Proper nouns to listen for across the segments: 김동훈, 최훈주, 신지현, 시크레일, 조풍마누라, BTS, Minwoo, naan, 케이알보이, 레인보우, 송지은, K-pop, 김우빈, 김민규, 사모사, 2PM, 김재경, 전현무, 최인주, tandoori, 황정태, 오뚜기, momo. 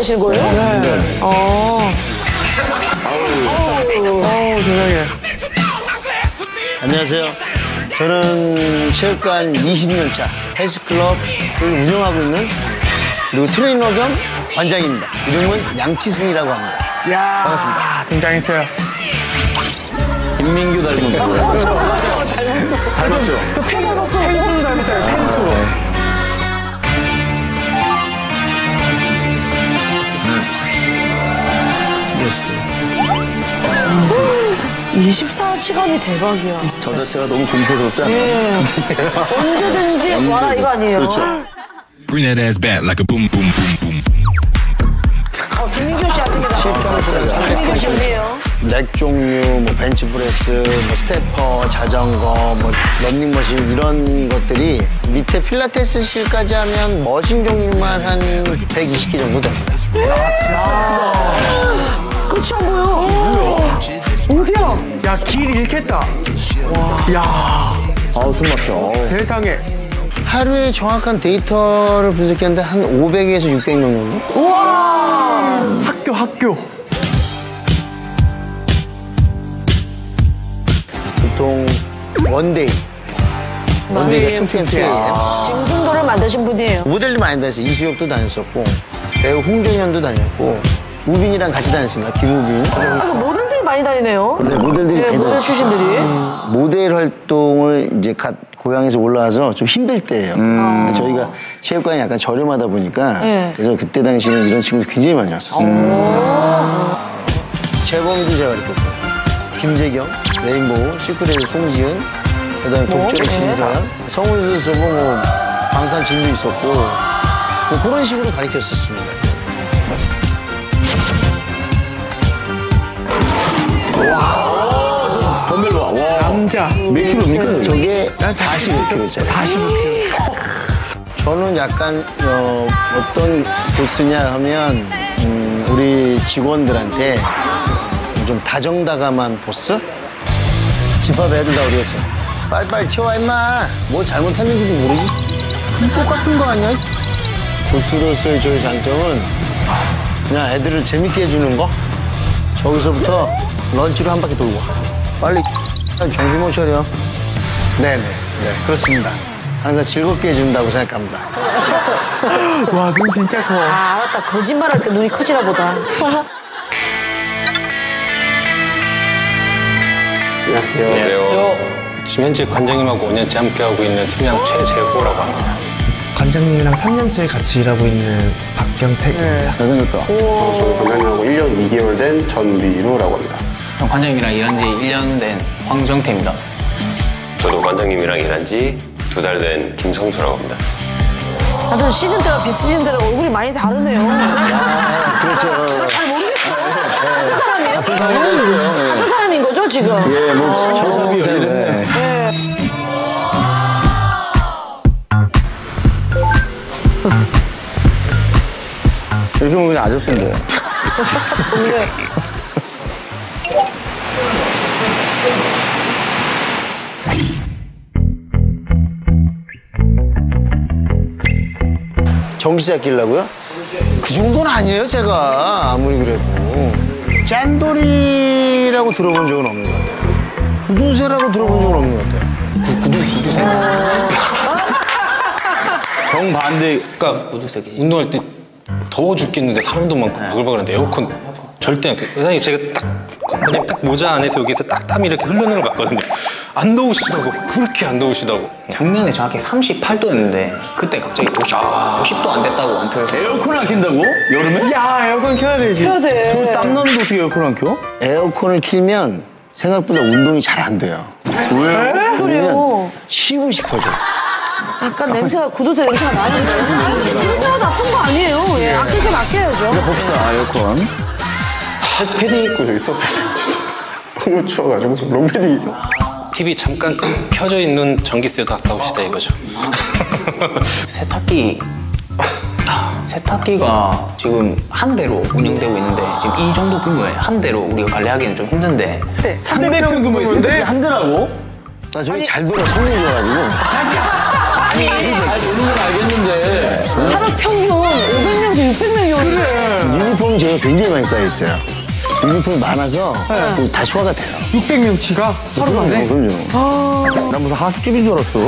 다니실 거예요? 네. 네. 아우, 세상에. 안녕하세요. 저는 체육관 20년차 헬스클럽을 운영하고 있는 그리고 트레이너 겸 관장입니다. 이름은 양치승이라고 합니다. 이야, 반갑습니다. 등장했어요. 김민규 닮은 거예요. 닮았죠? 또 팬으로서 팬으로 닮았어요. 팬으로. 멋있다. 24시간이 대박이야. 저 자체가 너무 공포스럽지 않아요? 예. 언제든지 와라 이거 아니에요? 그렇죠. 김민규 씨 아닙니다. 김민규 씨 뭐예요? 렉 종류, 뭐 벤치프레스, 뭐 스태퍼, 자전거, 뭐 런닝머신 이런 것들이 밑에 필라테스실까지 하면 머신 종류만 한 120개 정도 됩니다. 야, 진짜. 끝이 안 보여. 어디야? 야, 길 잃겠다. 와. 야. 아우, 숨 막혀. 세상에. 하루에 정확한 데이터를 분석했는데 한 500에서 600명 정도? 우와. 학교. 보통 원데이 2PM. 짐승도를 만드신 분이에요. 모델도 많이 다녔어요. 이수혁도 다녔었고, 배우 홍종현도 다녔고, 우빈이랑 같이 다녔습니다. 김우빈. 모델들이 많이 다니네요. 네, 모델들이 많이 다녔어요. 모델 출신들이. 모델 활동을 이제 갓 고향에서 올라와서 좀 힘들 때예요. 저희가 체육관이 약간 저렴하다 보니까 네. 그래서 그때 당시에는 이런 친구 굉장히 많이 왔었어요. 재범도 제가 이랬거든요. 김재경, 레인보우, 시크레일, 송지은, 그다음에 독주의 신지현, 성훈수 저거 뭐 방탄진도 있었고 뭐 그런 식으로 가르쳤었습니다. 와, 덤벨로 와. 와. 남자. 몇 킬로입니까? 저게 45kg짜리. 45kg. 저는 약간 어떤 보스냐 하면 우리 직원들한테 좀 다정다감한 보스? 집합에 해준다고 그랬어. 빨리빨리 치워 임마. 뭐 잘못했는지도 모르지. 똑같은 거 아니야? 보스로서의 저의 장점은 그냥 애들을 재밌게 해주는 거? 저기서부터 런치로 한 바퀴 돌고 와. 빨리 정신 못 차려. 네, 그렇습니다. 항상 즐겁게 해준다고 생각합니다. 와, 눈 진짜 커. 아, 알았다. 거짓말할 때 눈이 커지나 보다. 안녕하세요. 지금 현재 관장님하고 5년째 함께하고 있는 팀장 최재호라고 합니다. 관장님이랑 3년째 같이 일하고 있는 박경택입니다. 그러니까. 저는 관장님하고 1년 2개월 된 전미루라고 합니다. 관장님이랑 일한 지 1년 된 황정태입니다. 저도 관장님이랑 일한 지 2달 된 김성수라고 합니다. 나도 시즌 때랑 비시즌 때랑 얼굴이 많이 다르네요. 그렇죠. 잘 모르겠어요. 같은 사람이에요? 같은 사람인 거죠, 지금? 예, 뭐, 현섭이 이랬네. 이렇게 보면 그냥 아저씨인데요. 정시작 끼려고요? 그 정도는 아니에요, 제가. 아무리 그래도. 짠돌이라고 들어본 적은 없는 것 같아요. 구두쇠라고 들어본 적은 없는 것 같아요. 구두쇠. 정반대. 그러니까 운동할 때 더워 죽겠는데 사람도 많고 바글바글한데 에어컨 절대 안 켜요. 사장님 제가 딱 모자 안에서 여기서 딱 땀이 이렇게 흘러내는 걸 봤거든요. 안 더우시다고. 그렇게 안 더우시다고. 작년에 정확히 38도였는데 그때 갑자기 50도 안 됐다고 원터에서. 에어컨 안 켠다고? 여름에? 야, 에어컨 켜야 되지. 켜야 돼. 그 땀 나는데 어떻게 에어컨 안 켜? 에어컨을 켜면 생각보다 운동이 잘 안 돼요. 왜? 그래요. 쉬고 싶어져. 약간 냄새가, 구두쇠 냄새가 나는데. 구두쇠가 나쁜 거 아니에요. 예, 아끼긴 아껴야죠. 봅시다, 에어컨. 패딩 입고 저기 있어. 너무 추워가지고, 롱패딩 입어. TV 잠깐 켜져 있는 전기세도 아까우시다 이거죠. 세탁기. 세탁기가 지금 한 대로 운영되고 있는데 지금 이 정도 규모에 한 대로 우리가 관리하기는 좀 힘든데. 네, 한 대라는 규모에 세탁기 한 대라고? 나 저기 잘 돌아, 성능이 좋아가지고. 아니, 모르는 건 알겠는데. 산업 평균 500명에서 600명이요. 그래. 유니폼 제가 굉장히 많이 쌓여있어요. 유니폼이 많아서 네. 다 소화가 돼요. 600명치가? 하루 만에? 그럼요. 아... 난 무슨 하숙집인 줄 알았어.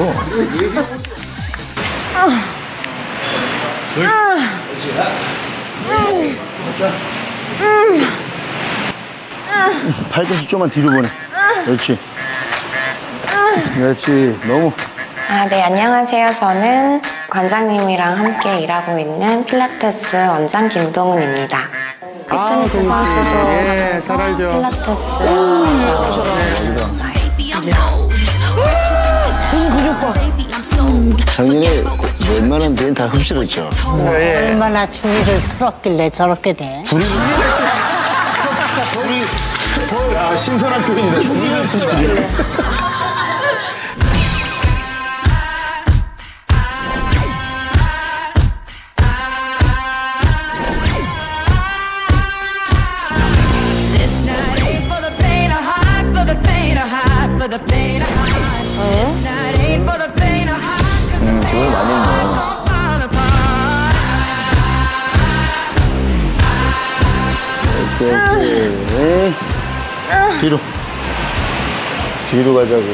발끝을 좀만 뒤로 보내. 그렇지. 그렇지. 너무. 아, 네, 안녕하세요. 저는 관장님이랑 함께 일하고 있는 필라테스 원장 김동훈입니다. 피트니스 선수도 예, 잘 알죠. 필라테스. 작년에 웬만한 데는 다 흡수했죠. 얼마나 주위를 틀었길래 저렇게 돼? 야, 신선한 표현이다. 주위를 틀었길래. 주문 많이 했네. 오케이. 뒤로 가자고.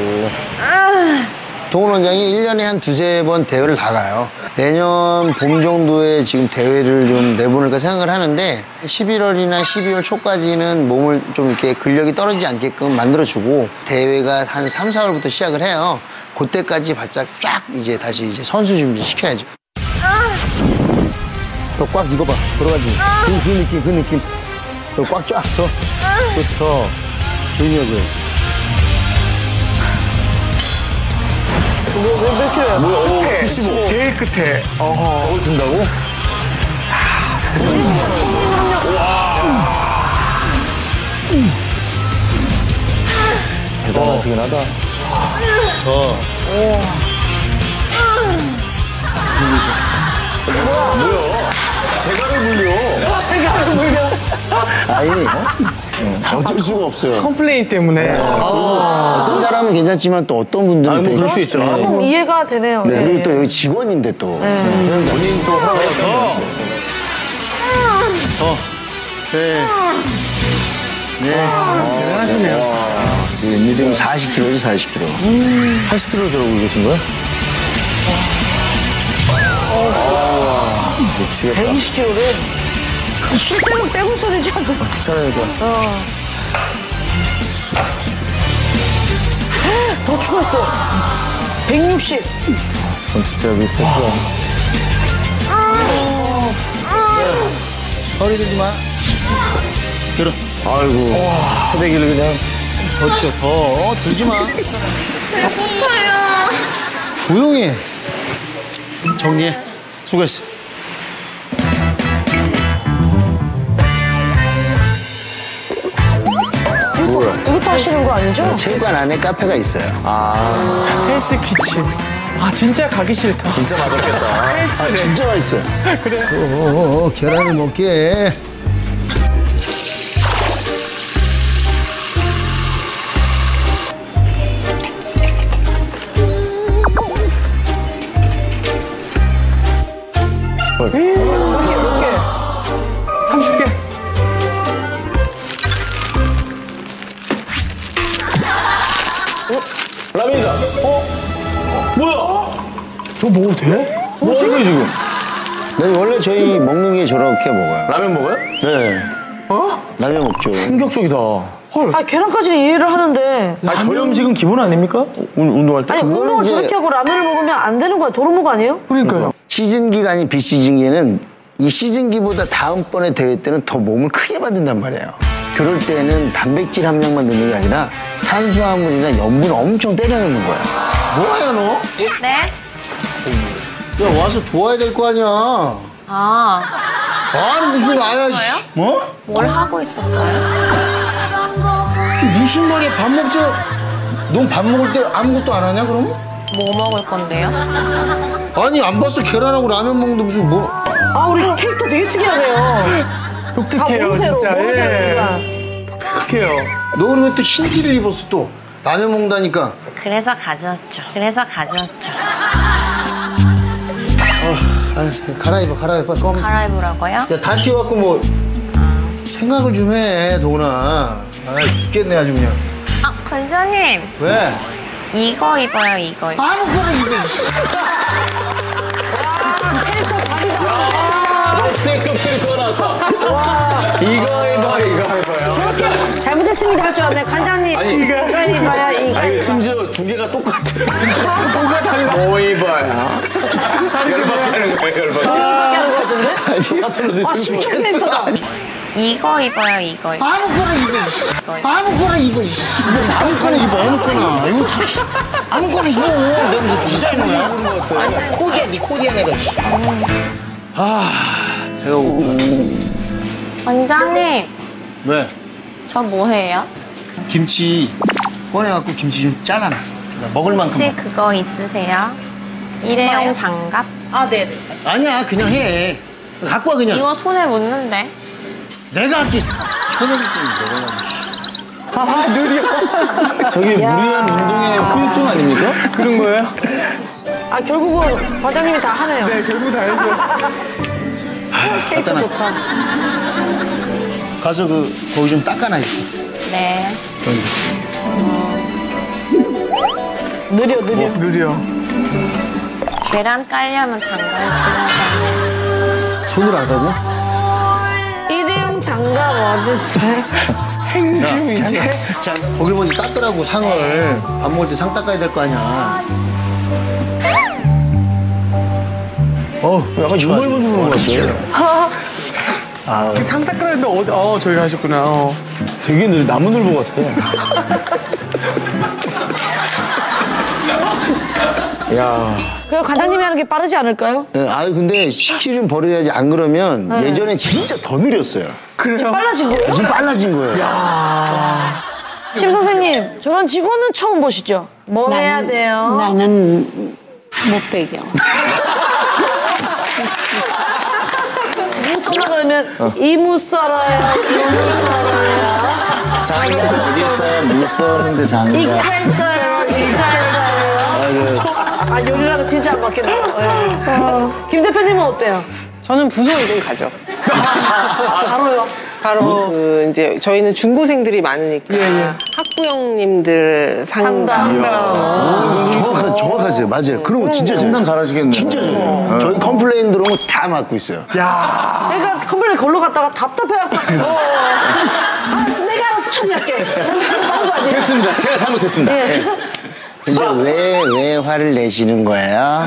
동훈 원장이 1년에 한 두세 번 대회를 나가요. 내년 봄 정도에 지금 대회를 좀 내보낼까 생각을 하는데 11월이나 12월 초까지는 몸을 좀 이렇게 근력이 떨어지지 않게끔 만들어주고 대회가 한 3, 4월부터 시작을 해요. 그때까지 바짝 쫙 이제 다시 이제 선수 준비 시켜야죠. 더 꽉 익어봐. 들어가지. 그 느낌. 더 꽉 쫙. 더. 좋소. 조용히 하고요. 몇 킬로야? 뭐야? 95. 제일 끝에. 어허. 저걸 든다고? 대단하시긴 하다. 더. 뭐야? 제가를 물려. 아니, 어쩔 수가 없어요. 컴플레인 때문에. 어떤 사람은 괜찮지만 또 어떤 분들은. 아니, 뭐 그럴 수 있죠. 조금 이해가 되네요. 네. 네. 그리고 또 여기 직원인데 또. 본인 또 하라고 해서. 더. 셋. 네. 대단하시네요. 리듬 40kg죠, 40kg. 80kg 저러고 계신 거야? 미치겠다. 120kg를? 쉴 때는 빼고 써내지 않고. 귀찮으니까. 더 죽었어. 160. 그건 진짜 리스펙트야. 허리 들지 마. 들어. 아이고. 허대기를 그냥. 그렇죠. 더 들지 마. 아파요. 조용히 해. 정리해. 수고했어. 이것도 하시는 거 아니죠? 체육관 안에 카페가 있어요. 헬스 키친. 아, 진짜 가기 싫다. 진짜 맛없겠다. 헬스를. 아, 진짜 맛있어요. 그래. 오, 계란을 먹게. 먹어도 돼? 뭐 하는 거야, 지금? 네, 원래 저희 먹는 게 저렇게 먹어요. 라면 먹어요? 네. 어? 라면 먹죠. 충격적이다. 헐. 아, 계란까지는 이해를 하는데. 아, 라면... 저희 음식은 기본 아닙니까? 운동할 때? 아니, 운동을 이제... 저렇게 하고 라면을 먹으면 안 되는 거야. 도루묵 아니에요? 그러니까요. 시즌기가 아닌 비시즌기에는 이 시즌기보다 다음번에 대회 때는 더 몸을 크게 만든단 말이에요. 그럴 때는 단백질 함량만 넣는 게 아니라 탄수화물이나 염분을 엄청 때려 넣는 거야. 뭐야, 너? 네. 야, 와서 도와야 될 거 아니야. 아니, 무슨, 아야, 씨. 뭐? 뭘 하고 있었어요? 무슨 말이야, 밥 먹자. 넌 밥 먹을 때 아무것도 안 하냐, 그러면? 뭐 먹을 건데요? 아니, 안 봤어. 계란하고 라면 먹는데 무슨 뭐. 아, 우리 캐릭터 되게 특이하네요. 독특해요, 진짜. 예. 독특해요. 너 그러면 또 흰티를 입었어, 또. 라면 먹는다니까. 그래서 가져왔죠. 알았어. 갈아입어. 검은색. 갈아입으라고요? 야, 다 튀어갖고 뭐. 생각을 좀 해, 도훈아. 아, 죽겠네, 아주 그냥. 아, 권사님. 왜? 이거 입어요, 이거. 아무거나 입어. 와, 캐릭터 다리가. 역대급 캐릭터 나왔어. 와. 이거 입어요. 저렇게 잘못했습니다 할 줄 아네, 관장님. 아니, 이거 입어요. 아니, 심지어 두 개가 똑같아. 뭐가 달라? 뭐 입어요? 열받게 하는 거야, 열받게. 아, 신기한 멘트다. 이거 입어요. 아무거나 입어. 너 무슨 디자이너야? 아니, 코디야 내가. 아, 배고프다. 원장님. 왜? 저 뭐해요? 김치 꺼내갖고 김치 좀 잘라놔. 먹을 만큼. 혹시 그거 있으세요? 일회용 장갑? 아, 네. 아니야, 그냥 해. 갖고 와, 그냥. 이거 손에 묻는데. 내가 할게. 아, 느려. 저게 무리한 운동의 후유증 아닙니까? 그런 거예요? 아, 결국은 과장님이 다 하네요. 네, 결국 다 했어요. 아, 케이크 좋다. 가서 거기 좀 닦아놔야지. 네. 느려. 계란 깔려면 장갑이 필요하잖아요. 손을 안 하고? 장갑 어딨어요? 행주 이제? 거길 먼저 닦으라고, 상을. 밥 먹을 때 상 닦아야 될 거 아니야. 어우, 약간 유물분 주는 거 같아요. 상 닦으라 했는데 어디, 저기 가셨구나. 되게 나무늘보 같아. 야. 그럼 과장님이 하는 게 빠르지 않을까요? 네, 아유, 근데 시키면 버려야지. 안 그러면 네. 예전에 진짜 더 느렸어요. 그래요? 빨라진 거예요? 지금 빨라진 거예요. 야. 심 선생님, 저런 직원은 처음 보시죠? 뭐 해야 돼요? 나는 못 배겨. 무서워 그러면 이무 썰어요. 장갑 어디 있어요? 무 써는데 장갑. 이칼 써요. 아, 요리랑 진짜 안 맞겠네요. 김 대표님은 어때요? 저는 부서 이동 가죠. 바로요? 바로 이제 저희는 중고생들이 많으니까 학부형님들 상담. 정확하세요. 맞아요. 그런 거 진짜 잘해요. 상담 잘하시겠네요. 진짜 잘해요. 저희 컴플레인 들어온 거 다 맡고 있어요. 야. 내가 컴플레인 걸러 갔다가 답답해갖고. 내가 알아서 처리할게. 됐습니다. 제가 잘못했습니다. 네. 근데 왜 화를 내시는 거예요?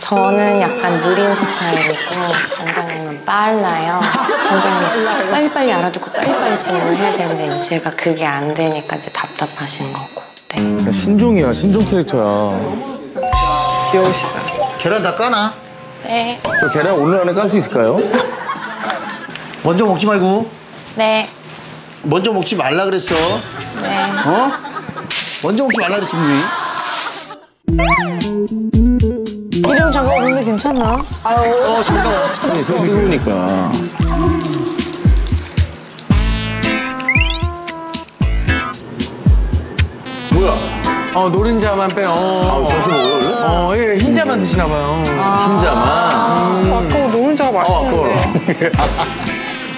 저는 약간 느린 스타일이고 원장님은 빨라요. 원장님은 빨리빨리 알아듣고 빨리빨리 진행을 해야 되는데 제가 그게 안 되니까 이제 답답하신 거고. 네. 야, 신종이야, 신종 캐릭터야. 귀여우시다. 계란 다 까나? 네. 저 계란 오늘 안에 깔 수 있을까요? 먼저 먹지 말고. 네. 먼저 먹지 말라 그랬어. 네. 어? 먼저 먹지 말라 그랬어, 분명히. 일회용 장갑 없는데 괜찮나? 아유, 찾았어. 뜨거우니까. 뭐야? 노른자만 빼. 저렇게 먹어요? 흰자만 드시나봐요. 흰자만? 아까워, 노른자가 맛있는데.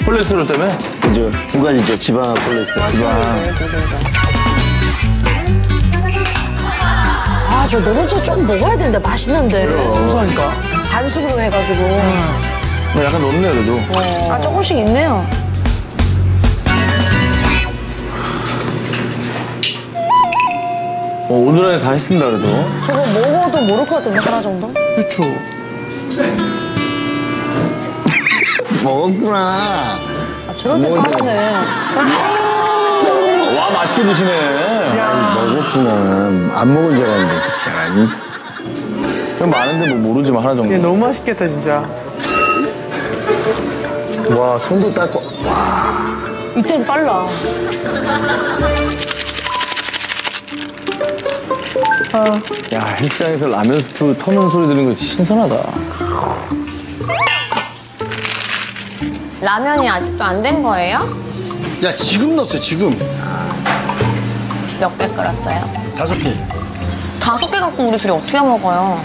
콜레스테롤 때문에? 그죠. 두 가지죠. 지방과 콜레스테롤. 아, 저 노른자 좀 먹어야 되는데 맛있는데. 무서우니까. 반숙으로 해가지고. 약간 없네요, 그래도. 아, 조금씩 있네요. 오늘 안에 다 했습니다, 그래도. 저거 먹어도 모를 것 같은데, 하나 정도? 그쵸. 먹었구나. 아, 저럴 때 까르네. 와, 맛있게 드시네. 먹었구나. 안 먹은 줄 알았는데, 아니. 좀 많은데 뭐 모르지만 하나 정도. 너무 맛있겠다, 진짜. 와, 손도 닦고. 와. 이때는 빨라. 야, 헬스장에서 라면 스프 터는 소리 들은 거 신선하다. 라면이 아직도 안 된 거예요? 야, 지금 넣었어요, 지금. 몇 개 끓였어요? 5개. 5개 갖고 우리 둘이 어떻게 먹어요?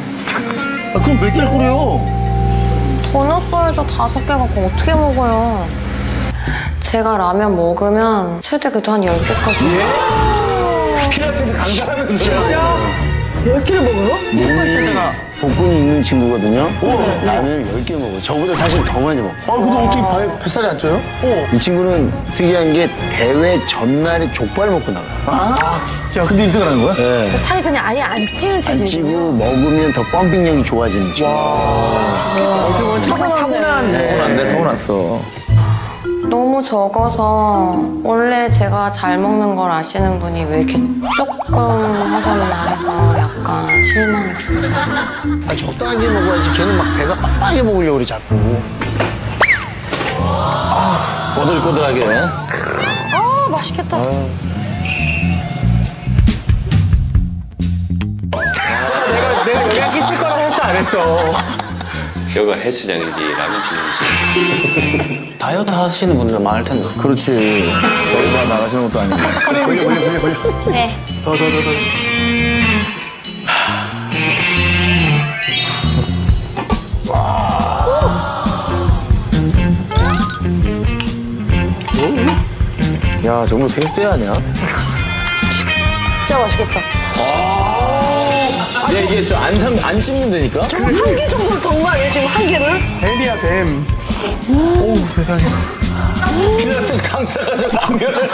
아, 그럼 몇 개를 끓여? 더 넣었어야죠. 5개 갖고 어떻게 먹어요? 제가 라면 먹으면 최대 그래도 한 10개까지. 예? 피라테스 강사라면서요? 10개를 먹어요? 몸이 복근이 있는 친구거든요. 라면을 10개 먹어요. 저보다 사실 더 많이 먹어요. 아, 근데 어떻게 배에 뱃살이 안 쪄요? 이 친구는 특이한 게 대회 전날에 족발 먹고 나가요. 아, 진짜? 근데 1등을 하는 거야? 네. 살이 그냥 아예 안 찌는 체질이에요. 안 찌고 먹으면 더 펌핑력이 좋아지는 체질. 어떻게 보면 타고났어. 너무 적어서 원래 제가 잘 먹는 걸 아시는 분이 왜 이렇게 조금 하셨나 해서 약간 실망했었어요. 아, 적당하게 먹어야지. 걔는 막 배가 빡빡하게 먹으려고 그래 자꾸. 아, 꼬들꼬들하게. 아, 맛있겠다. 내가 여기가 끼칠 거라고 했어 안 했어? 여기가 헬스장인지 라면집인지. 다이어트 하시는 분들 많을 텐데. 그렇지. 저희가 나가시는 것도 아니고. 걸려. 네. 더. 와. 야, 정말 3배 아니야? 진짜 맛있겠다. 네, 이게 좀 안 씹는다니까? 정말 한 개 정도 정말 얘 지금 한 개를? 뱀이야, 뱀. 오우, 세상에. 피라테스 강사가 저 라면을.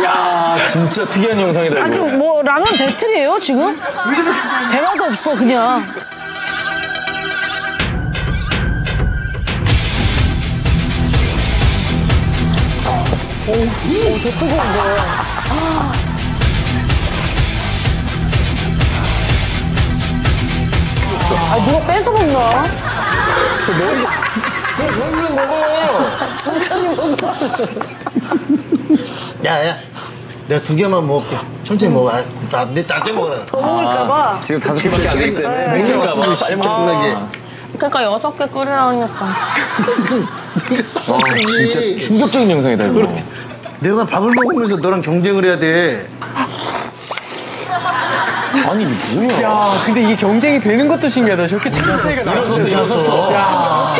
이야, 진짜 특이한 영상이다. 아, 지금 뭐 라면 배틀이에요, 지금? 대화도 없어, 그냥. 오우, 저 뜨거운데. 아. 아, 누가 뺏어 먹나? 저 너 먹어! 천천히 먹어! 야, 내가 2개만 먹을게. 천천히 먹어. 나한테 먹으라. 더 먹을까봐. 지금 5개밖에 안 되기 때문에. 먹을까봐. 빨리 먹는다게. 그러니까 6개 끓이라니까. 아, 진짜 충격적인 영상이다, 이거. 내가 밥을 먹으면서 너랑 경쟁을 해야 돼. 아니, 이게 뭐야? 야, 근데 이게 경쟁이 되는 것도 신기하다. 저렇게 차이 차이가 나는데. 일어섰어. 야,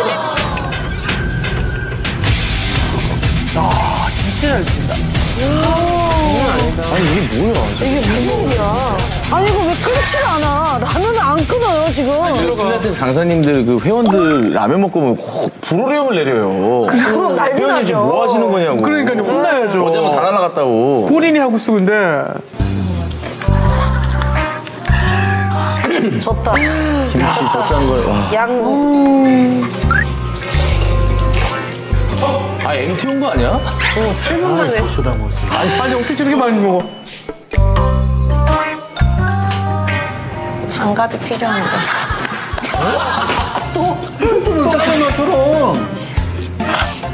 진짜 잘 친다. 아니, 이게 뭐야? 이게 무슨 일이야? 아니, 이거 왜 끊질 않아? 라면은 안 끊어요, 지금. 필라테스 강사님들, 그 회원들 라면 먹고 보면 확 불호령을 내려요. 그럼 난리 나죠. 회원님 지금 뭐 하시는 거냐고. 그러니까요, 혼나야죠. 어제 한번 다 날아갔다고. 본인이 하고 있어, 근데. 졌다. 김치 젖잔 걸. 와. 양고. 아, MT 온 거 아니야? 7분 만에. 아니, 어떻게 저렇게 많이 먹어? 장갑이 필요한데. 또? 또 짜는 것처럼.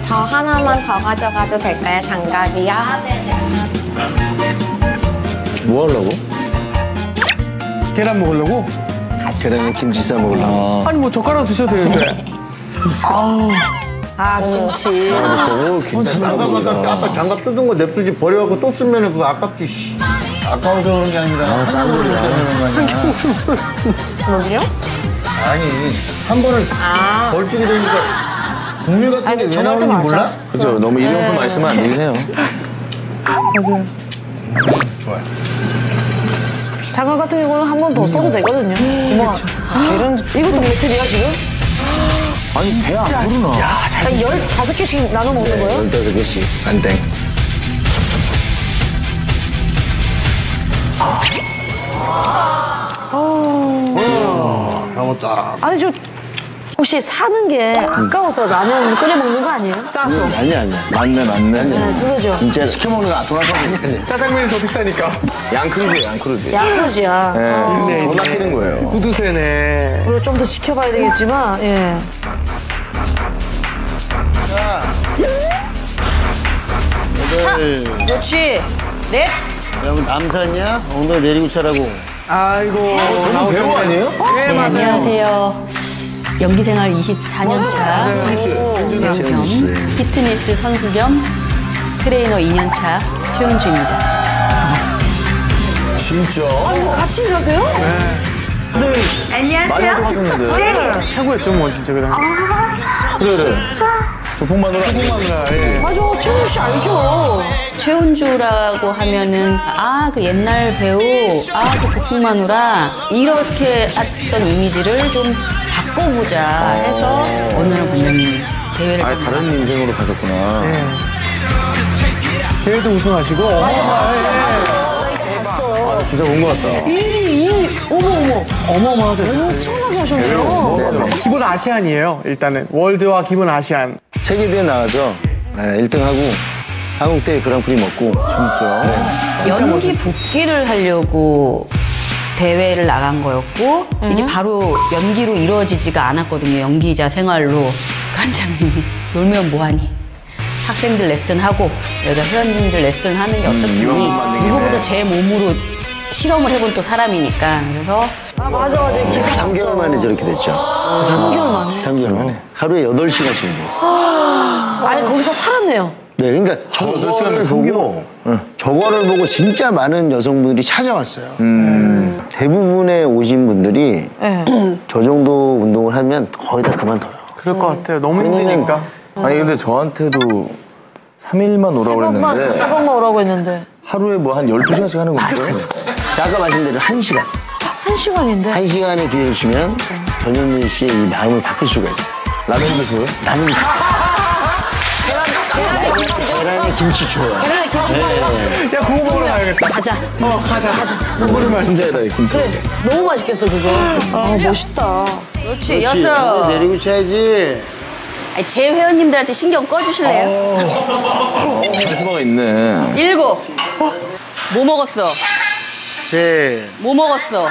저 하나만 더 가져가도 될까요, 장갑이요? 뭐 하려고? 계란 먹으려고? 계란에 김치 싸 먹으려고. 아니, 뭐 젓가락 드셔도 되는데. 아우. 아, 김치. 아, 저거 괜찮다. 아까 장갑 쓰던 거 냅두지 버려갖고 또 쓰면 그거 아깝지, 씨. 아까워서 그런 게 아니라. 아, 짠소리야. 뭐지요? 아니, 한 번은 벌주게 되니까 국물 같은 게 왜 나오는지 몰라? 그죠, 너무 일용품 많이 쓰면 안 되세요. 맞아요. 좋아요. 장갑 같은 경우는 한 번 더 써도 되거든요. 그렇죠. 계란. 이것도 밀크리야, 지금? 아니, 배 안 부르나? 야, 잘. 15개씩 나눠 먹는 거예요? 15개씩. 안 땡. 아무것도. 아니, 저 혹시 사는 게 아까워서 라면 끓여 먹는 거 아니에요? 싸서. 아니야. 맞네. 그러죠. 진짜 시켜 먹는 거 돌아서 아니야. 짜장면이 더 비싸니까. 양크루즈야. 예. 돈 아끼는 거예요. 구두쇠네. 우리가 좀 더 지켜봐야 되겠지만, 예. 자. 8. 그렇지. 넷. 여러분, 남산이야? 엉덩이 내리고 차라고. 아이고. 저는 배우 아니에요? 네, 맞아요. 안녕하세요. 연기생활 24년차, 배우 겸 피트니스 선수 겸 트레이너 2년차 최훈주입니다. 반갑습니다. 진짜? 아니, 같이 일하세요? 네. 네. 안녕하세요. 많이 하셨는데. 네. 최고였죠, 뭐, 진짜. 그냥. 아, 그래. 조풍마누라. 조풍마누라, 예. 맞아, 최훈주 씨 알죠. 최훈주라고 하면은, 아, 그 옛날 배우, 아, 그 조풍마누라. 이렇게 했던 이미지를 좀 바꿔보자 해서, 어느 날 보면 대회를. 아예 다른 인생으로 가셨구나. 네. 대회도 우승하시고. 맞아, 맞아. 기사 본 것 같다. 1위, 2위. 어머어머 하셨어요. 엄청나게 하셨네요. 기본 아시안이에요, 일단은. 월드와 기본 아시안. 세계대회 나가죠. 네, 1등하고, 한국대회 그랑프리 먹고. 진짜. 네. 연기 복귀를 하려고 대회를 나간 거였고, 이제 바로 연기로 이루어지지가 않았거든요. 연기자 생활로. 관장님이, 놀면 뭐하니? 학생들 레슨하고 여자 회원님들 레슨하는 게 어떻겠니? 누구보다 제 몸으로 실험을 해본 또 사람이니까. 그래서 아 맞아, 내 기사 3개월 만에 저렇게 됐죠. 3개월 만에? 3개월 만에. 하루에 8시간씩 정도. 아니 거기서 살았네요. 네, 그러니까 저거를 보고 진짜 많은 여성분들이 찾아왔어요. 대부분의 오신 분들이 저 정도 운동을 하면 거의 다 그만둬요. 그럴 것 같아요. 너무 힘드니까. 아니 근데 저한테도 3일만 오라고 그랬는데 3번만 오라고 했는데 하루에 뭐 한 12시간씩 하는 건가요? 아까 말씀 대로 1시간. 1시간인데? 1시간의 기회를 주면 전현무 씨의 이 마음을 바꿀 수가 있어요. 라면도 줘요? 라면도 줘요. 계란에 김치 줘요. 계란에 김치 줘요. 야 그거 먹으러 가야겠다. 가자. 가자. 먹으면 진짜이다 김치. 그래, 너무 맛있겠어 그거. 아 멋있다. 그렇지, 여섯. 내리고 쳐야지. 아니, 제 회원님들한테 신경 꺼주실래요? 카리스마가 있네. 7. 뭐 먹었어? 7. 뭐 먹었어?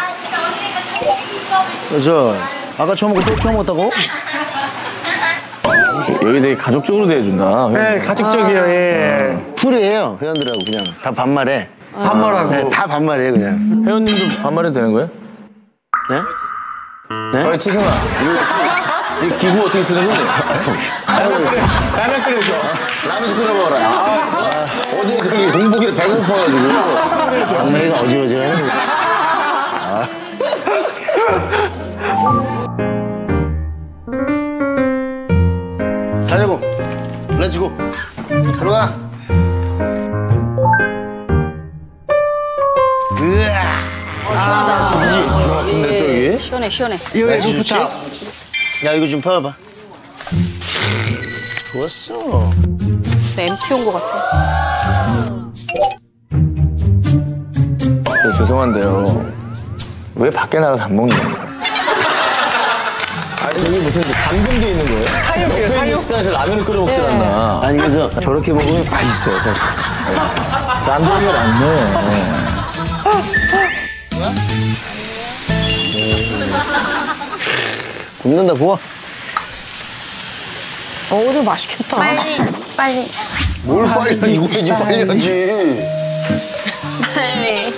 여섯. 아까 처먹고 또 처먹었다고? 여기 되게 가족적으로 대해준다. 네, 가족적이에요. 예. 풀이에요, 회원들하고 그냥. 다 반말해. 반말하고? 네, 다 반말해, 그냥. 회원님도 반말해도 되는 거예요? 네? 아니, 치승아. 이 기구 어떻게 쓰는 건데? 라면 끓여줘. 라면 끓여 먹어라. 어제 저기 공복이라 배고파가지고. 장난이가 어지러워지네. 가자고. 렛츠고. 들어가. 으아. 시원하다. 시원한데 또 여기? 시원해. 이거 부탁. 야, 이거 좀 펴봐. 좋았어. 나 MT 온 것 같아. 네, 죄송한데요. 왜 밖에 나가서 안 먹는 거예요? 아니, 여기 무슨 감금돼 있는 거예요? 사육이에요, 사육. 옆에 식당에서 라면을 끓여 먹질 않나. 아니, 그래서 저렇게 먹으면 맛있어요, 사실. 짠돌이가 많네. 굽는다, 구워. 오늘 맛있겠다. 빨리. 뭘 빨리, 이거 해야지, 빨리 하지. 빨리.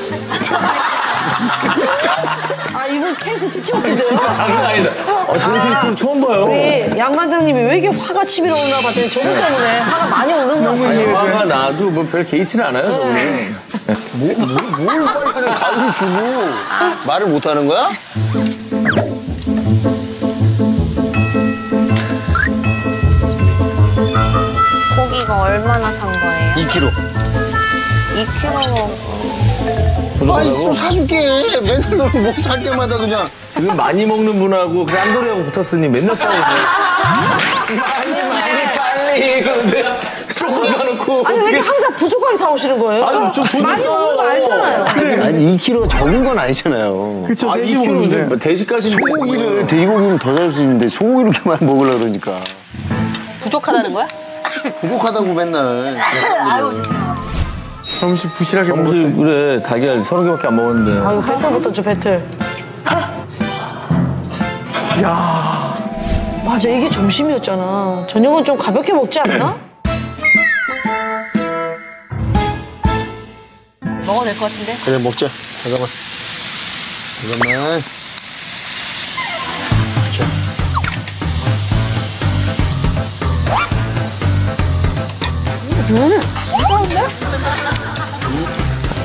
아, 이거 케이크 진짜 웃긴데요? 진짜 장난 아니다. 아, 저런 케이크는 처음 봐요. 우리 양반장님이 왜 이렇게 화가 치밀어 오나 봤더니 저분 때문에 화가 많이 오는 것 같아요. 화가 나도 뭐 별 개의치는 않아요, 저분은. 뭘 빨리 하냐, 가위를 주고. 말을 못 하는 거야? 이거 얼마나 산 거예요? 2kg. 2kg. 아니, 또 사줄게. 맨날 너를 뭐 살 때마다 그냥. 지금 많이 먹는 분하고 짠돌이하고 붙었으니 맨날 싸우고 있어요. 많이. 그런데 조금 사놓고. 아니, 왜 항상 부족하게 사오시는 거예요? 아니, 좀 부족해요. 많이 먹는 거 알잖아요. 그래. 아니, 2kg 적은 건 아니잖아요. 그쵸, 아, 2kg. 돼지까지 소고기를. 돼지고기를 더 살 수 있는데 소고기를 이렇게 많이 먹으려고 그러니까. 부족하다는 거야? 부족하다고 맨날. 아유. 점심 부실하게 먹었대. 점심 그래, 달걀 30개밖에 안 먹었는데. 아유, 배틀부터 좀 배틀. 야. 맞아, 이게 점심이었잖아. 저녁은 좀 가볍게 먹지 않나? 먹어도 될 것 같은데? 그래, 먹자. 잠깐만.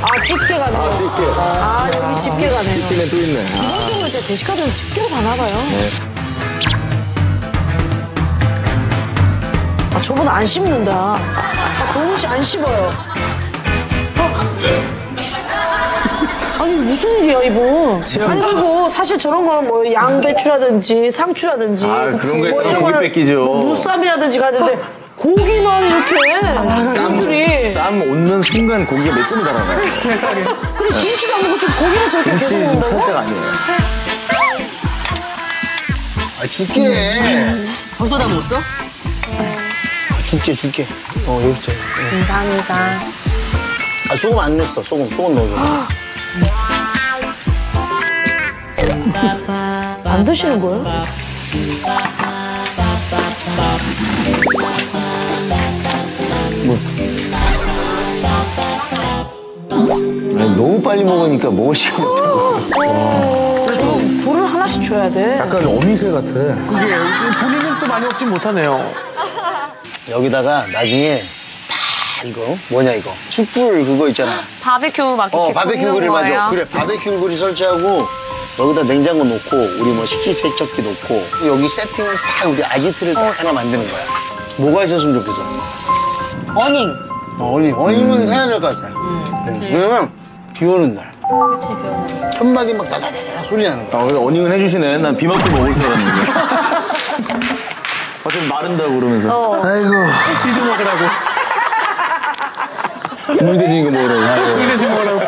아, 집게 가는 거. 아, 집게. 아, 여기 집게 가네요. 집게는 또 있네. 이런 경우는 이제 대식가들은 집게로 가나 봐요. 네. 아, 저분 안 씹는다. 아, 동훈 씨 안 씹어요. 어? 아니, 무슨 일이야, 이분. 아니, 그리고 사실 저런 건 뭐 양배추라든지 상추라든지. 아, 그런 거에 따라 고기 뺏기죠. 무쌈이라든지 가는데 고기만 이렇게. 아, 쌈 얹는 순간 고기가 몇 점이 달아가요. 그래, 김치도 안 먹고 지금 고기를 저렇게 계속 먹는다고? 김치 지금 살 때가 아니에요. 아, 줄게. 벌써 다 먹었어? 줄게. 어, 여기 있어. 감사합니다. 아, 소금 안 냈어. 소금 넣어줘. 안 드시는 거예요? 뭐? 아니, 너무 빨리 먹으니까 먹을 시간이 없더라고. 물을 하나씩 줘야 돼. 약간 어미새 같아. 그게 본인은 또 많이 먹진 못하네요. 여기다가 나중에 다 이거 뭐냐 이거 숯불 그거 있잖아. 바베큐 막 이렇게 바베큐 그릴 맞아. 그래 바베큐 그릴 설치하고 여기다 냉장고 놓고 우리 뭐 식기세척기 놓고 여기 세팅을 싹 우리 아지트를 딱 하나 만드는 거야. 뭐가 있었으면 좋겠어. 어닝. 어닝은 해야 될 것 같아. 왜냐면 비 오는 날. 그렇지 비 오는 날. 천막이 막 다다다다 소리 나는 거야. 어닝은 해주시네. 난 비 맞고 먹을 줄 알았는데. 어차피 마른다고 그러면서. 아이고. 피도 먹으라고. 물 대신 이거 먹으라고. 물 대신 먹으라고.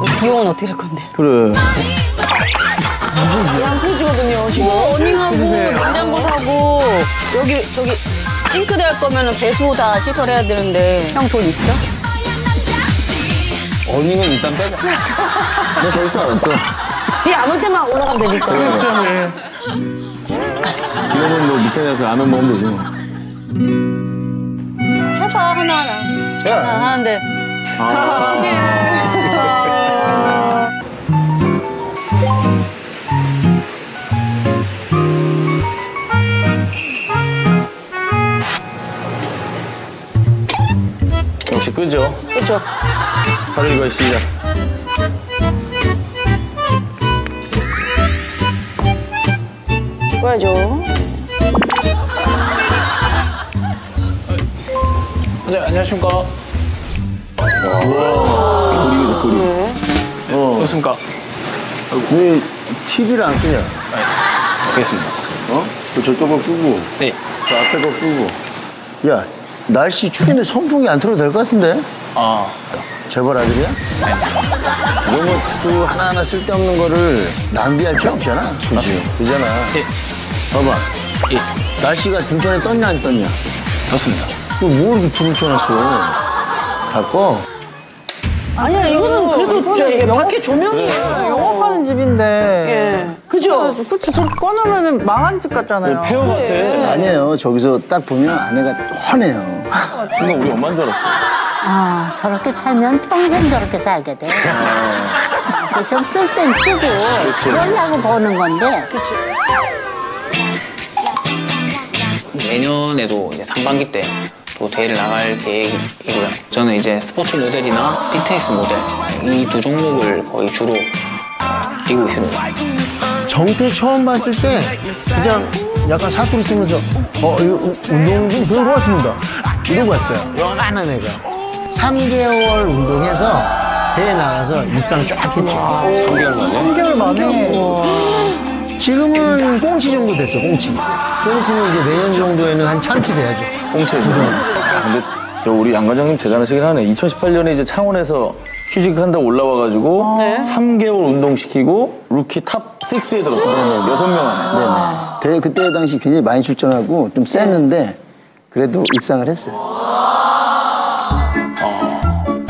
우리 비용은 어떻게 할 건데? 그래. 양꼬치거든요, 지금. 어닝하고, 냉장고 사고, 여기, 저기, 싱크대 할 거면 배수 다 시설해야 되는데. 형 돈 있어? 어닝은 일단 빼자. 나 저럴 줄 알았어. 비 안 올 때만 올라가면 되니까. 그렇지. 이거는 뭐 밑에 가서 라면 먹으면 되죠. 해봐, 하나하나. 야. 하는데. 역시 끄죠. 끄죠. 바로 이거의 시작. 꺼야죠. 안녕하십니까. 우와. 그림이다, 그림. 어떻습니까? 왜 TV를 안 끄냐? 알겠습니다. 어? 저쪽 거 끄고. 네. 저 앞에 거 끄고. 야, 날씨 추운데 선풍기 안 틀어도 될 것 같은데? 아. 재벌 아들이야? 이런 것도 하나하나 쓸데없는 거를 낭비할 게 없잖아. 그치? 그잖아. 예. 봐봐. 예. 날씨가 중천에 떴냐 안 떴냐? 떴습니다. 이거 뭐 이렇게 중천했어? 다 꺼? 아니야, 이거는 그래도 저 이게 밖에 조명이 영업하는 집인데. 예. 그죠? 그치, 저렇게 꺼놓으면 망한 집 같잖아요. 폐허 같아. 예. 아니에요. 저기서 딱 보면 아내가 훤해요. 그러니까 우리 엄마인 줄 알았어. 아, 저렇게 살면 평생 저렇게 살게 돼. 좀 쓸 땐 쓰고, 그러려고 버는 건데. 그치. 내년에도 이제 상반기 때 또 대회를 나갈 계획이고요. 저는 이제 스포츠 모델이나 피트니스 모델, 이 두 종목을 거의 주로 뛰고 있습니다. 정태 처음 봤을 때, 그냥 약간 사투리 쓰면서, 이거 운동 좀 배우러 왔습니다. 이러고 왔어요. 요만한 애가. 3개월 운동해서 대회 나가서 입상 쫙 했죠. 3개월 만에? 3개월 만에. 지금은 꽁치 정도 됐어, 꽁치. 꽁치는 이제 내년 정도에는 한 참치 돼야죠. 꽁치에서. 근데 우리 양 과장님 대단하시긴 하네. 2018년에 이제 창원에서 취직한다고 올라와가지고 3개월 운동시키고 루키 탑 6에 들어갔거든요. 6명 안에. 대회 그때 당시 굉장히 많이 출전하고 좀 셌는데 그래도 입상을 했어요.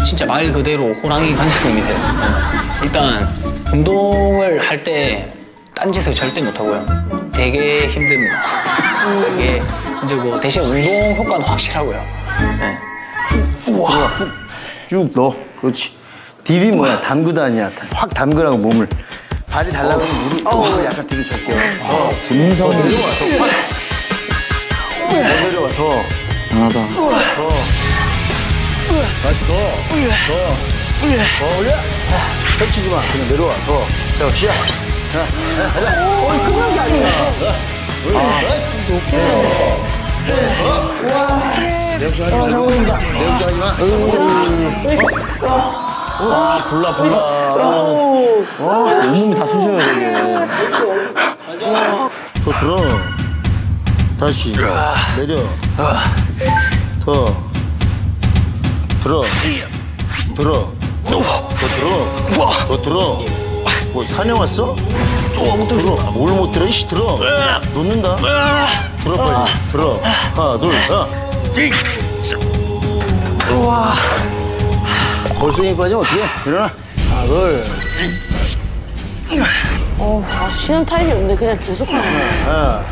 진짜 말 그대로 호랑이 간식놈이세요. 일단 운동을 할 때 딴짓을 절대 못하고요. 되게 힘듭니다. 되게 힘들고 대신 운동 효과는 확실하고요. 네. 우와. 쭉 넣어. 그렇지. 딥이 뭐야? 담그다 아니야. 확 담그라고 몸을. 발이 달라고 하면 무릎을 약간 뒤로 젖게요. 금성이. 더 내려와, 더. 강하다. 더. 다시 더. 더 올려. 펼치지 마. 그냥 내려와, 더. 자, 시작. 가자. 어이, 끝난 게 아니야. 내우자 하지 마. 아, 불나. 온몸이 다 쑤셔요, 이게. 더 들어. 다시. 내려. 더. 들어. 더 들어. 뭐, 사냥 왔어? 뭘 못 들어? 이씨, 들어. 놓는다. 들어, 빨리. 들어. 하나, 둘, 하나. 우와. 골수에 빠지면 어떡해? 일어나. 하나, 둘. 쉬는 타임이 없는데 그냥 계속 하네.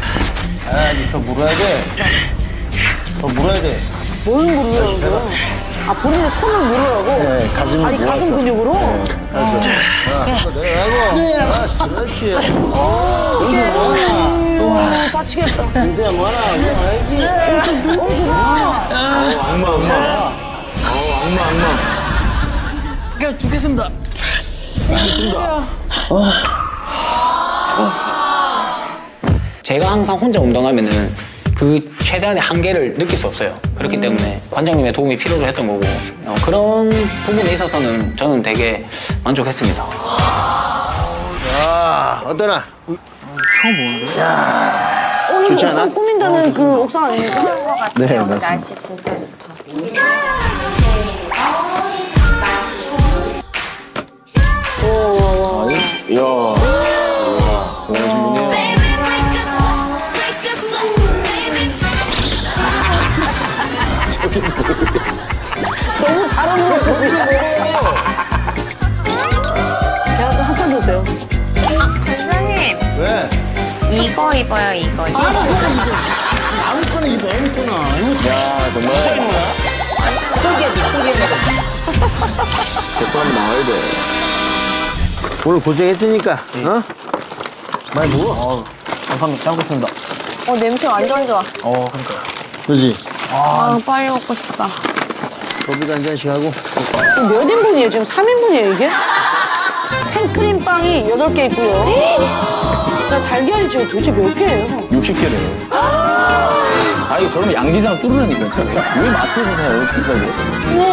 더 물어야 돼. 뭘 물으라는 거야? 아, 본인의 손을 물으라고? 네, 가슴을 물으라고. 아니, 가슴 근육으로? 네, 가슴. 내려가고. 그렇지. 다치겠다. 근데 뭐하나, 해야지. 악마. 죽겠습니다. 제가 항상 혼자 운동하면은 그 최대한의 한계를 느낄 수 없어요. 그렇기 때문에 관장님의 도움이 필요로 했던 거고, 그런 부분에 있어서는 저는 되게 만족했습니다. 야, 어떠나? 처음 보는데? 야, 오늘 옥상 꾸민다는 그 옥상 아닙니까? 그런 것 같아요. 네, 오늘 날씨 진짜 좋다. 이야, 잘하신 분이에요. 저기 너무 잘하는 거 같습니다. 제가 또 합쳐주세요. 선생님. 왜? 이거 입어요, 이거. 아무거나 입어, 야, 정말. 포기해라. 대판 나와야 돼. 오늘 고생했으니까, 네. 어? 많이 먹어. 감사합니다. 잘 먹겠습니다. 냄새 완전 좋아. 그러니까. 그지? 빨리 먹고 싶다. 거기도 한 잔씩 하고. 지금 몇 인분이에요? 지금 3인분이에요, 이게? 생크림빵이 8개 있고요. 나 달걀이 지금 도대체 몇 개예요? 60개래요. 아니, 저러면 양기장 뚫으라니까, 제가. 왜 마트에서 사요, 비싸게? 우와,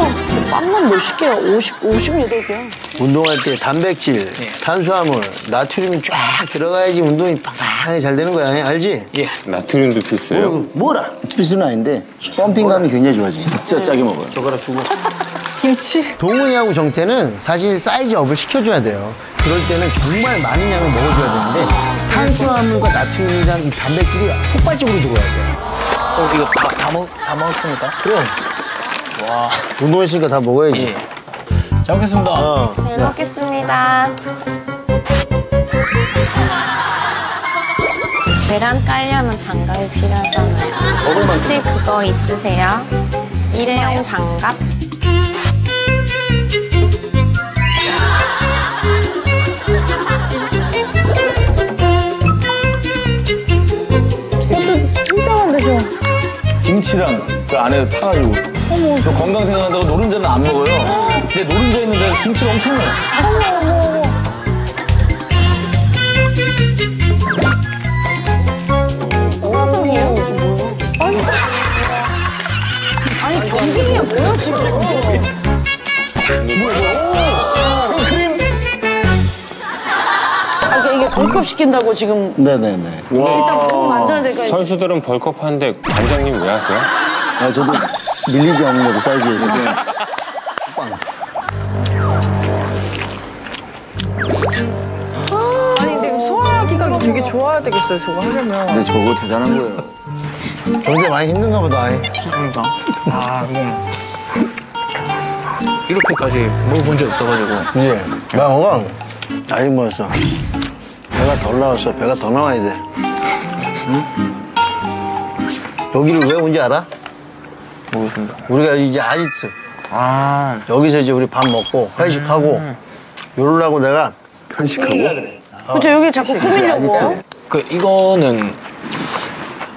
빵만 몇십 개야? 58개야. 운동할 때 단백질, 탄수화물, 나트륨이 쫙 들어가야지 운동이 빵빵하게 잘 되는 거야. 알지? 예. 나트륨도 필수예요. 뭐라? 필수는 아닌데 펌핑감이 굉장히 좋아지. 진짜 짜게 먹어요. 젓가락 주고. 김치. 동훈이하고 정태는 사실 사이즈업을 시켜줘야 돼요. 그럴 때는 정말 많은 양을 먹어줘야 되는데 탄수화물과 나트륨이랑 이 단백질이 폭발적으로 들어가야 돼요. 이거 다 먹었습니까? 그럼. 와. 운동했으니까 다 먹어야지. 예. 잘 먹겠습니다. 잘 먹겠습니다. 계란 깔려면 장갑이 필요하잖아요. 혹시 그거 있으세요? 일회용 장갑? 김치랑 그 안에 파가지고. 저 건강 생각한다고 노른자는 안 먹어요. 근데 노른자 있는 데가 김치가 엄청 나요. 어머. 뭐야? 아니, 경쟁이야 뭐야 지금? 뭐야? 생크림? 아, 이게 벌컵 시킨다고 지금? 네네네. 일단 뭐 만들어야 될까요? 선수들은 벌컵 하는데 관장님 왜 하세요? 아, 저도 밀리지 않으려고 사이즈에서. 되게 좋아야 되겠어요, 저거 하려면. 근데 저거 대단한 거예요. 굉장히 많이 힘든가 보다, 아이. 그러니까. 이렇게까지 먹어본 적 없어가지고. 예. 나 뭔가 많이 먹었어. 배가 덜 나왔어. 배가 더 나와야 돼. 응? 여기를 왜 온지 알아? 모르겠습니다. 우리가 이제 아지트. 여기서 이제 우리 밥 먹고, 회식하고, 요럴라고 내가 편식하고. 그쵸, 여기 자꾸 꾸미려고. 이거는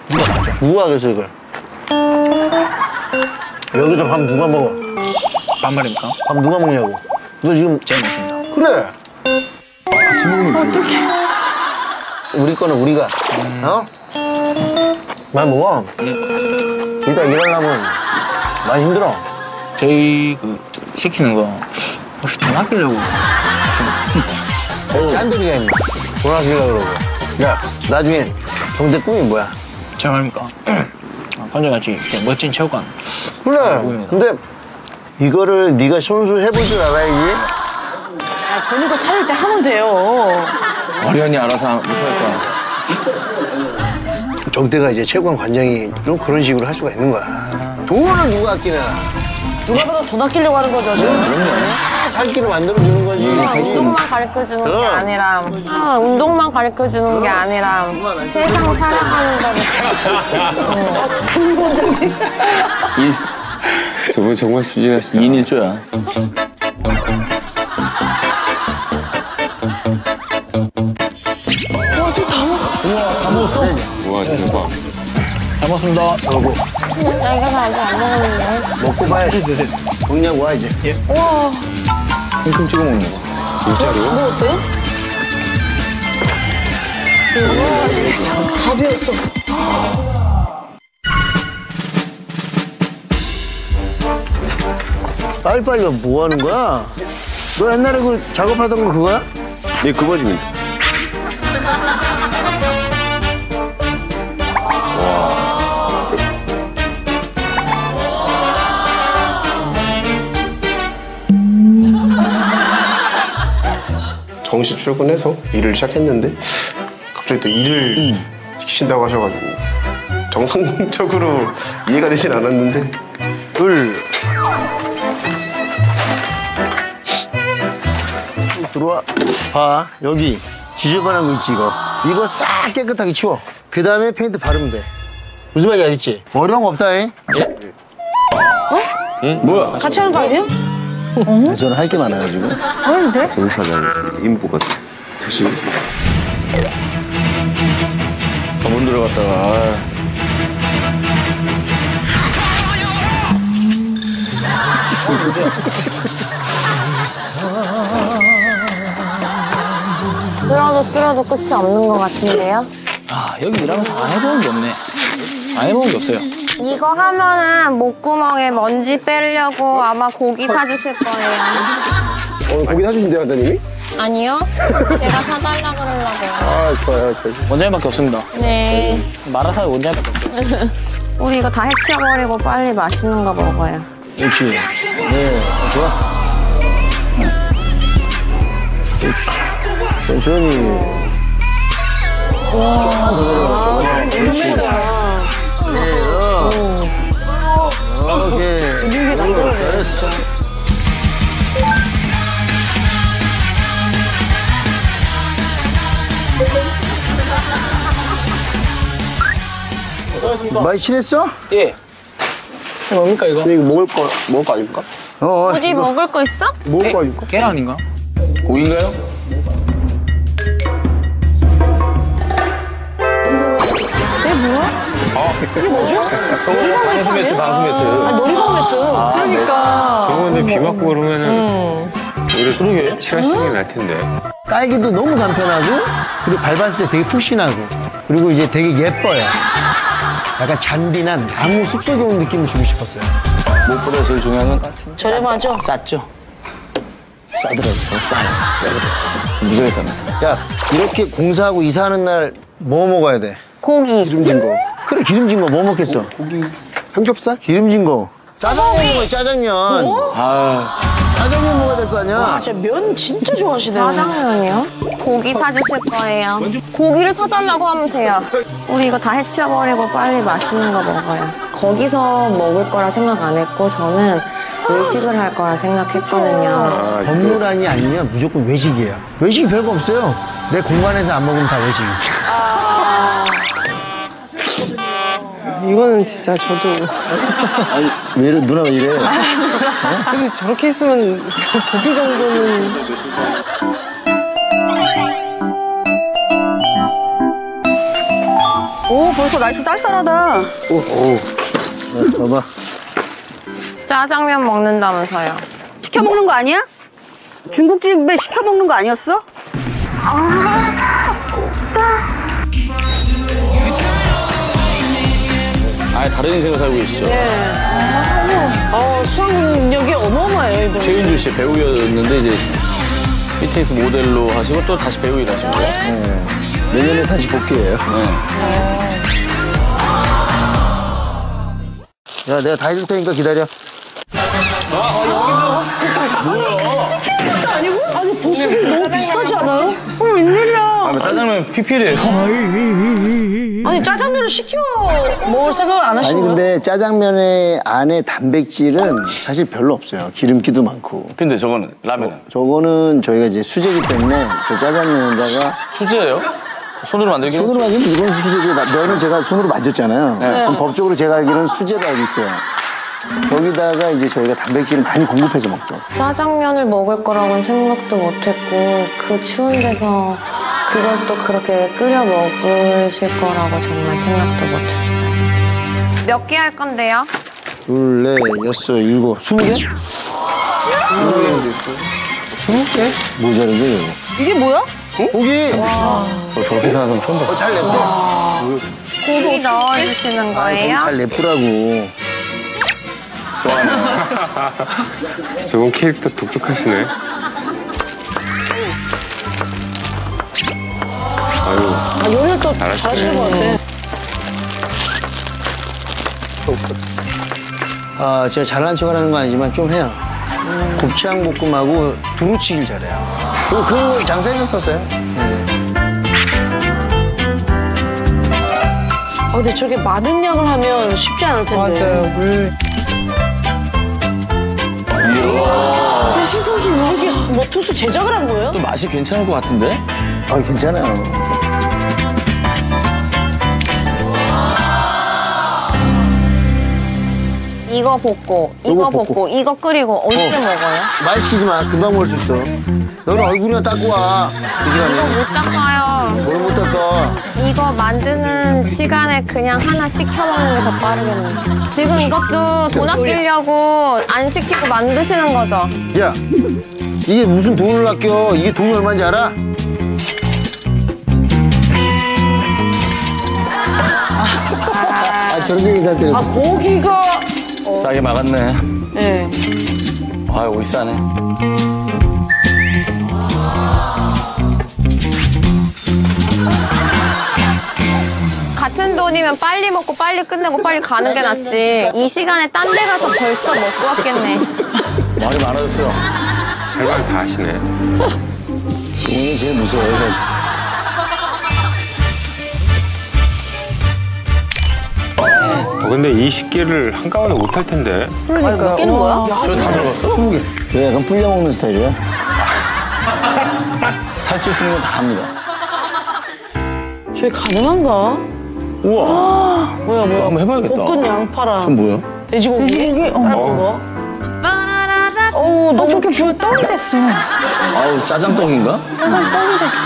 누가 맞죠? 누가 하겠어, 이걸? 여기서 밥 누가 먹어? 밥 말입니까? 밥 누가 먹냐고. 너 지금 제가 먹습니다. 그래. 같이 먹으면 어떡해. 우리 거는 우리가. 어? 많이 먹어. 네. 일단 일하려면 많이 힘들어. 저희 그 시키는 거 혹시 돈 아끼려고. 딴 소리가 있네. 돈 아끼려고 그러고. 야, 나중에 경제 꿈이 뭐야? 제 말입니까? 환자같이 멋진 체육관. 그래. 근데 이거를 네가 손수 해볼 줄 알아야지. 아, 보는 거 찾을 때 하면 돼요. 어련히 알아서 못할 거야. 정태가 이제 체육관 관장이 좀 그런 식으로 할 수가 있는 거야. 돈을 누가 아끼나. 누가 봐도 돈 아끼려고 하는 거죠, 지금. 살기를 만들어주는 거지. 운동만 가르쳐주는 게 아니라 운동만 가르쳐주는 게 아니라 세상 사랑하는 거를 근본적인 저분 정말 수진하시다. 2인 1조야 와, 저 다 먹었어. 우와, 다 먹었어? 우와, 대박. 잘 먹었습니다. 그러고 나 이거 다 아직 안 먹었는데. 먹고 봐야지. 먹냐고 와, 이제. 예. 우와. 콩콩 찍어 먹는 거. 진짜로? 안 먹었어요? 다 비웠어. 빨리빨리 뭐 하는 거야? 너 옛날에 그 작업하던 거 그거야? 네, 그거입니다. 정시 출근해서 일을 시작했는데 갑자기 또 일을 시키신다고 하셔가지고 정상적으로 이해가 되진 않았는데 들어와 봐. 여기 지저분한 거 있지. 이거 싹 깨끗하게 치워. 그 다음에 페인트 바르면 돼. 무슨 말인지 알겠지? 어려운 거 없다잉. 예? 어? 응? 뭐야? 같이 하는 거 아니에요? 어? 저는 할 게 많아가지고. 아닌데? 공사장 인부 같아. 다시. 저문 들어갔다가. 끌어도 끝이 없는 것 같은데요? 아, 여기 일하면서 안 해보는 게 없네. 안 해보는 게 없어요. 이거 하면은 목구멍에 먼지 빼려고 아마 고기 사주실 거예요. 고기 사주신대요, 원장님이? 아니요. 제가 사달라 그러려고요. 아, 좋아요. 원장님밖에 없습니다. 네. 마라사의 원장님밖에 없어요. 우리 이거 다 해치워버리고 빨리 맛있는 거 먹어요. 그렇지. 네, 좋아. 그렇지. 천천히. 와, 아, 오랜만이다. 오케이. 이게 나 잘했어. 많이 친했어? 예. 뭡니까 이거? 이거 먹을 거 아닙니까? 우리 먹을 거 있어? 먹을 거 아닙니까? 계란인가? 고기인가요? 이게 뭐죠? 방수 매트, 방수 매트. 아, 놀이방 매트. 아, 그러니까. 저거 근데 비 맞고 그러면은 오히려 그러게 칠하시는 게 나을 텐데. 딸기도 너무 간편하고, 그리고 밟았을 때 되게 푹신하고, 그리고 이제 되게 예뻐요. 약간 잔디나 나무 숲속에 온 느낌을 주고 싶었어요. 무엇보다 제일 중요한 건 저렴하죠? 쌌죠. 싸더라고요. 싸요. 무조건 싸네. 야, 이렇게 공사하고 이사하는 날 뭐 먹어야 돼? 고기. 기름진 거. 그래, 기름진 거 뭐 먹겠어? 고기. 삼겹살? 기름진 거. 짜장면 먹어요, 짜장면. 뭐? 아. 짜장면 먹어야 될 거 아니야? 와, 진짜 면 진짜 좋아하시네요. 짜장면이요? 고기 사주실 거예요. 고기를 사달라고 하면 돼요. 우리 이거 다 해치워버리고 빨리 맛있는 거 먹어요. 거기서 먹을 거라 생각 안 했고, 저는 외식을 할 거라 생각했거든요. 법무란이 아니면 무조건 외식이에요. 외식이 별거 없어요. 내 공간에서 안 먹으면 다 외식이에요. 이거는 진짜 저도. 아니, 왜 이래, 누나 왜 이래? 어? 저렇게 있으면 고기 정도는. 오, 벌써 날씨 쌀쌀하다. 오, 오. 야, 봐봐. 짜장면 먹는다면서요. 시켜 먹는 거 아니야? 중국집에 시켜 먹는 거 아니었어? 아, 오빠. 아예 다른 인생을 살고 계시죠? 네. 아, 수학 능력이 어마어마해요. 최인주 씨 배우였는데 이제 BTS 모델로 하시고 또 다시 배우 일하시고. 네. 내년에 다시 복귀해요. 네. 야, 내가 다 해줄 테니까 기다려. 시키는 것도 아니고? 아니, 보수비 너무 비싸지 않아요? 웬일이야. 아니, 짜장면 PPL이에요. 아니, 짜장면을 시켜 먹을 생각을 안 하시는 거예요? 아니, 근데 짜장면의 안에 단백질은 사실 별로 없어요. 기름기도 많고. 근데 저거는, 라면은? 저거는 저희가 이제 수제기 때문에 저 짜장면에다가. 수제예요? 손으로 만들긴 했죠. 손으로 만들면 이건 수제지. 면은 제가 손으로 만졌잖아요. 네. 그럼 법적으로 제가 알기로는 수제로 알고 있어요. 거기다가 이제 저희가 단백질을 많이 공급해서 먹죠. 짜장면을 먹을 거라고는 생각도 못했고 그 추운 데서 그걸 또 그렇게 끓여 먹으실 거라고 정말 생각도 못했어요. 몇 개 할 건데요? 둘, 넷, 여섯, 일곱, 20개? 20개? 모자르지? 이게 뭐야? 고기! 와. 저렇게 사는 사람 처음 봤어. 잘 냅둬. 고기 넣어주시는 거예요? 잘 냅두라고. 저건 캐릭터 독특하시네. 아유. 아, 요리를 또 잘하시는 것 같아. 아, 제가 잘난 척을 하는 건 아니지만 좀 해요. 곱창 볶음하고 두루치기를 잘해요. 그리고 그런 걸 장사해줬었어요. 네. 아, 근데 저게 많은 양을 하면 쉽지 않을 텐데. 맞아요. 이야. 신기하게 이렇게 뭐 투수 제작을 한 거예요? 또 맛이 괜찮을 것 같은데? 아, 괜찮아요. 이거 볶고, 이거 볶고, 이거 끓이고 언제 먹어요? 말 시키지 마. 금방 먹을 수 있어. 너는 얼굴이나 닦고 와. 이거 못 닦아요. 뭘 못 닦아? 이거 만드는 시간에 그냥 하나 시켜먹는 게 더 빠르겠네. 지금 이것도 돈 아끼려고 안 시키고 만드시는 거죠? 야, 이게 무슨 돈을 아껴. 이게 돈이 얼마인지 알아? 아, 저런 얘기 잘 들었어. 아, 고기가... 싸게 막았네. 네. 아, 오이 싸네. 같은 돈이면 빨리 먹고 빨리 끝내고 빨리 가는 게 낫지. 이 시간에 딴 데 가서 벌써 먹고 왔겠네. 말이 많아졌어요. 할 말 다 하시네. 돈이 제일 무서워요, 사실. 근데 20개를 한꺼번에 못할 텐데. 그러니까. 몇 개는 거야? 저 다 들어갔어? 20개. 왜? 약간 풀려 먹는 스타일이야? 살찔 수 있는 건 다 합니다. 저게 가능한가? 우와. 아, 뭐야. 한번 해봐야겠다. 볶은 양파랑. 그건 뭐야? 돼지고기? 돼지고기? 어. 어우, 너무 좋게 주워 떡이 됐어. 아우, 짜장떡인가? 짜장떡이 됐어.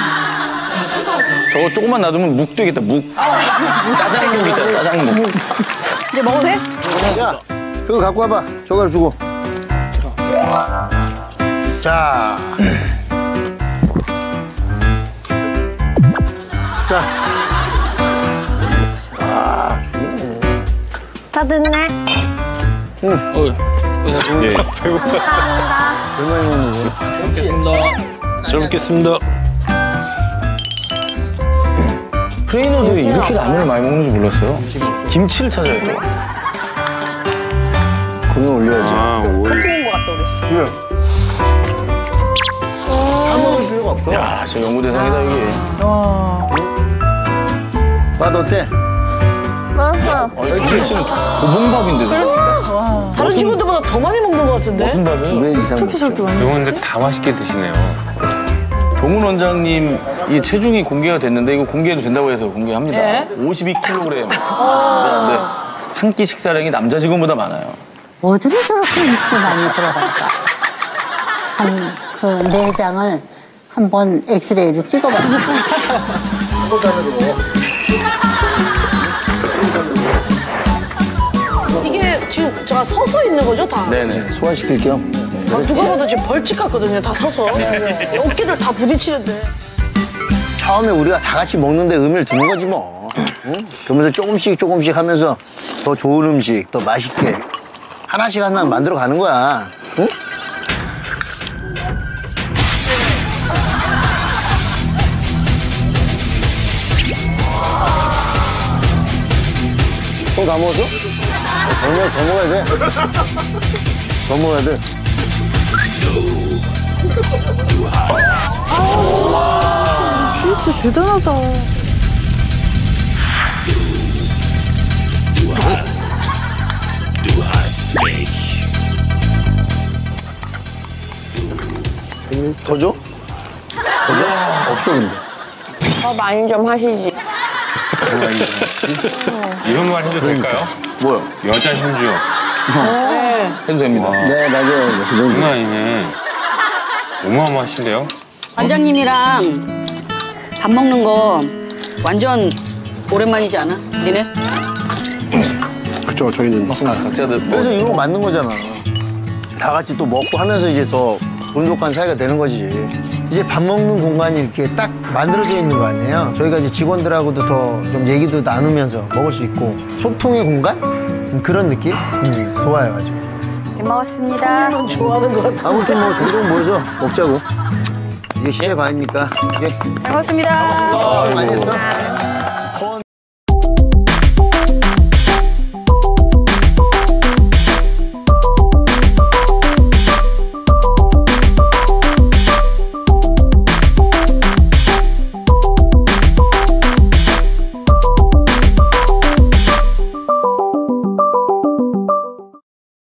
저거 조금만 놔두면 묵 되겠다, 묵. 짜장묵이잖아, 짜장묵. 이제 먹어도 돼? 야, 그거 갖고 와봐. 저거를 주고. 자. 자. 아, 죽이네. 다 됐네. 응, 예. 배고파. 감사합니다. 얼마나 먹는 거지? 잘 먹겠습니다. 잘 먹겠습니다. 트레이너들이 이렇게 라면을 많이 먹는지 몰랐어요. 김치를 찾아야 돼. 고기 올려야지. 아, 오이. 것 같다, 우리. 그래. 다 먹을 필요가 없어. 야, 진짜 연구대상이다, 이게. 맛 어때? 맛있어. 김치는 고봉밥인데. 다른 친구들보다 더 많이 먹는 것 같은데? 무슨 밥이에요? 2배 이상. 이건 근데 다 맛있게 드시네요. 동훈 원장님 이 체중이 공개가 됐는데 이거 공개해도 된다고 해서 공개합니다. 네? 52kg. 근데 한 끼 식사량이 남자 직원보다 많아요. 어디로 저렇게 음식이 많이 들어갈까? 참, 그 내장을 한번 엑스레이로 찍어봤어요. 이게 지금 자체가 서서 있는 거죠, 다? 네네. 소화시킬 겸. 네. 아, 누가 봐도 지금 벌칙 같거든요, 다 서서. 네네. 어깨들 다 부딪히는데. 처음에 우리가 다 같이 먹는데 의미를 두는 거지 뭐. 응? 그러면서 조금씩 하면서 더 좋은 음식, 더 맛있게 하나씩 만들어 가는 거야. 응? 또 다 먹었어? 더 먹어야 돼. 더 먹어야 돼. 아, 진짜 대단하다. 더 줘? 더 줘? 없어 근데. 더 많이 좀 하시지. 이런 말 해도 될까요? 뭐요? 여자 신주. 네. 해도 됩니다. 네, 맞아요. 그 정도. 장난 아니네. 어마어마하신데요? 관장님이랑 밥 먹는 거 완전 오랜만이지 않아? 니네? 그쵸, 저희는. 각자들. 그래서 이거 맞는 거잖아. 다 같이 또 먹고 하면서 이제 더 돈독한 사이가 되는 거지. 이제 밥 먹는 공간이 이렇게 딱 만들어져 있는 거 아니에요? 저희가 이제 직원들하고도 더 좀 얘기도 나누면서 먹을 수 있고 소통의 공간? 그런 느낌? 좋아요, 아주. 잘 먹었습니다. 형님은 좋아하는 것 같아. 아무튼 뭐 종종 모여서 먹자고. 이게 시의 반이니까. 잘 먹었습니다. 많이 했어?